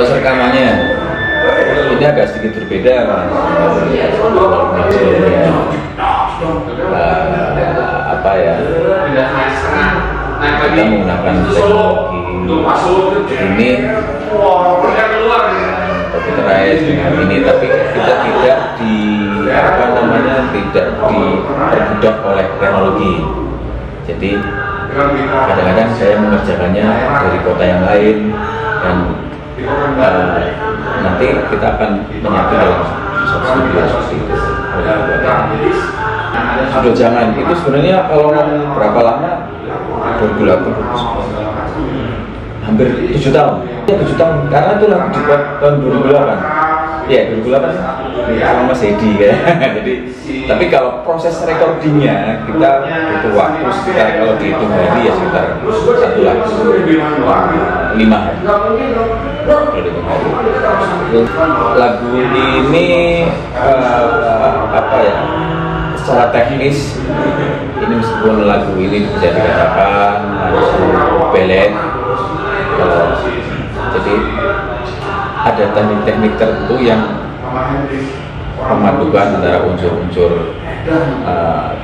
proses rekamannya ini agak sedikit berbeda kan. Apa ya, kita menggunakan teknologi ini terkait dengan ini, tapi kita tidak di apa namanya, tidak diperbudak oleh teknologi. Jadi kadang-kadang saya mengerjakannya dari kota yang lain dan nanti kita akan menyatu dalam studio seperti itu. Sudah jangan itu sebenarnya kalau ngomong berapa lama berlaku hampir 7 tahun. Ya 7 tahun karena itu lagu dibuat tahun 2008. Ya 2008 sama Mas Edi ya. Jadi tapi kalau proses recordingnya kita butuh waktu sekitar kalau dihitung hari ya sekitar 1 lagu 5 hari. Lagu ini apa ya? Secara teknis ini meskipun lagu ini bisa dikatakan belet, jadi ada teknik-teknik tertentu yang memadukan antara unsur-unsur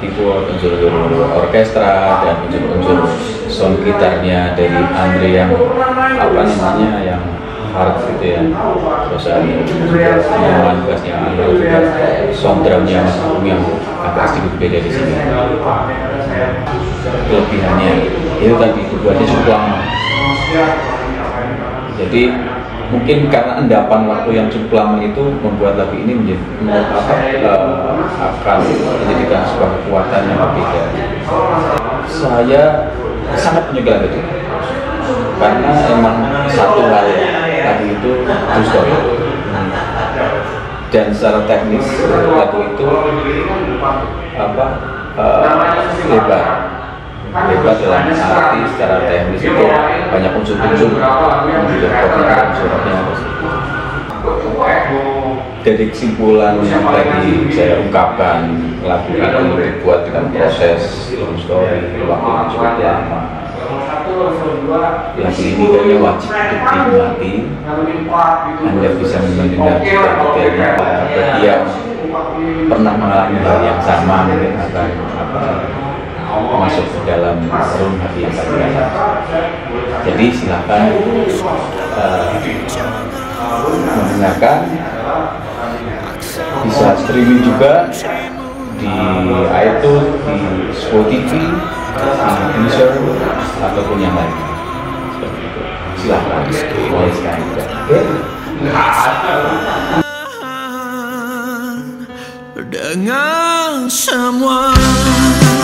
keyboard, unsur-unsur orkestra dan unsur-unsur sound gitarnya dari Andre yang apa namanya yang hard gitu ya, terus ada nyaman bassnya Andre juga, sound drumnya Mas Agung yang agak sedikit beda di sini. Kelebihannya itu tadi dibuatnya cukup lama. Jadi mungkin karena endapan waktu yang cukup lama itu membuat lagu ini menjadi akan menjadikan sebuah kekuatan yang berbeda. Saya sangat menyukai lagu itu karena emang satu hal lagu itu true story dan secara teknis lagu itu lebar dalam arti secara teknis itu banyak unsur-unsur unsur-unsurnya. Dari kesimpulan yang tadi saya ungkapkan, lagu ini dibuat dengan proses long story waktu yang cukup lama. Lagu ini kayaknya wajib dinikmati. Anda bisa mendengar cerita bagi yang pernah mengalami hal yang sama mungkin akan masuk ke dalam room hati yang tadi. Jadi silakan mendengarkan, bisa streaming juga di iTunes, di Spotify, di Amazon ataupun yang lain. Silakan bolehkan juga. Dengan semua